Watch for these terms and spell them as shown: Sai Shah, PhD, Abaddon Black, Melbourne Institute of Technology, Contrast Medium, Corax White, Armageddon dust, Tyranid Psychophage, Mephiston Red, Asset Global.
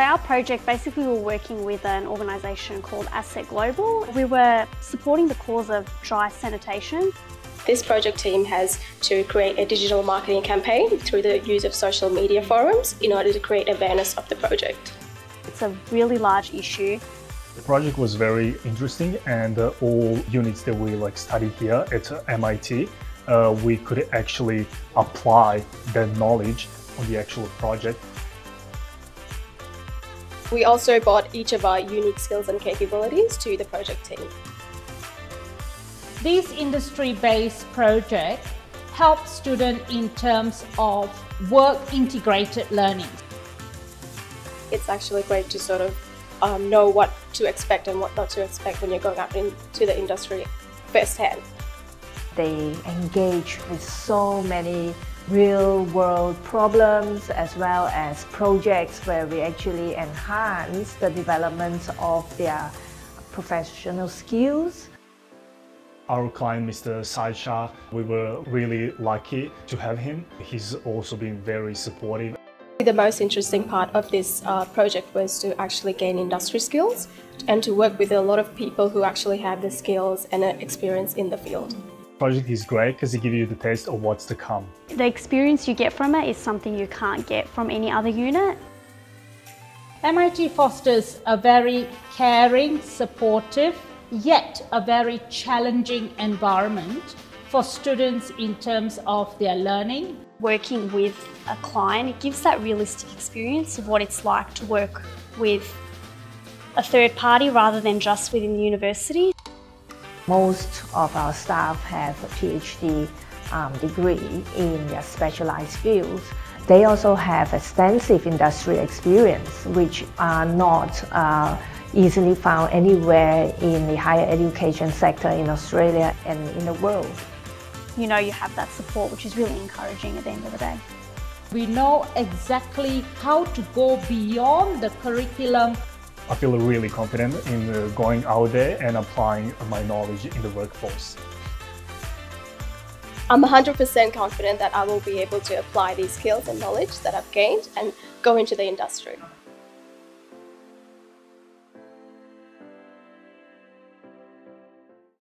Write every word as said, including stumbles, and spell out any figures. Our project, basically we were working with an organisation called Asset Global. We were supporting the cause of dry sanitation. This project team has to create a digital marketing campaign through the use of social media forums in order to create awareness of the project. It's a really large issue. The project was very interesting, and uh, all units that we like studied here at M I T, uh, we could actually apply that knowledge on the actual project. We also brought each of our unique skills and capabilities to the project team. This industry-based project helps students in terms of work-integrated learning. It's actually great to sort of um, know what to expect and what not to expect when you're going out into the industry firsthand. They engage with so many real-world problems as well as projects where we actually enhance the development of their professional skills. Our client, Mister Sai Shah, we were really lucky to have him. He's also been very supportive. The most interesting part of this uh, project was to actually gain industry skills and to work with a lot of people who actually have the skills and experience in the field. The project is great because it gives you the taste of what's to come. The experience you get from it is something you can't get from any other unit. M I T fosters a very caring, supportive, yet a very challenging environment for students in terms of their learning. Working with a client, it gives that realistic experience of what it's like to work with a third party rather than just within the university. Most of our staff have a PhD um, degree in their specialized fields. They also have extensive industry experience, which are not uh, easily found anywhere in the higher education sector in Australia and in the world. You know you have that support, which is really encouraging at the end of the day. We know exactly how to go beyond the curriculum. I feel really confident in going out there and applying my knowledge in the workforce. I'm one hundred percent confident that I will be able to apply these skills and knowledge that I've gained and go into the industry.